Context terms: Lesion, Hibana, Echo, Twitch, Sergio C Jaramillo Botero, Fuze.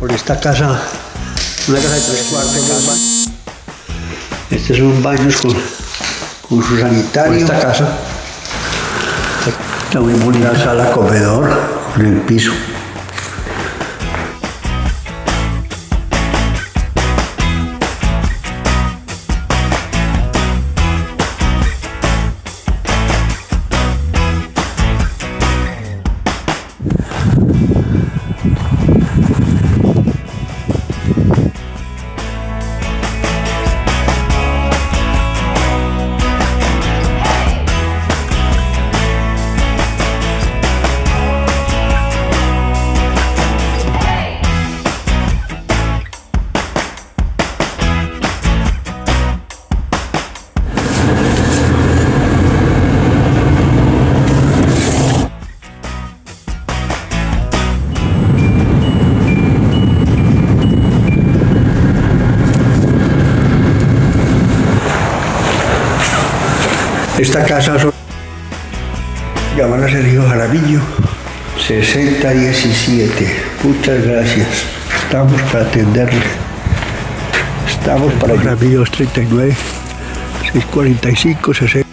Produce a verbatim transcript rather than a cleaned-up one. por esta casa, una casa de tres cuartos. Estos son baños con, con su sanitario. Por esta casa. La muy bonita sala comedor en el piso. Esta casa son... Llaman a Sergio Jaramillo, sesenta diecisiete. Muchas gracias. Estamos para atenderle. Estamos para Jaramillo treinta y nueve, seiscientos cuarenta y cinco, sesenta.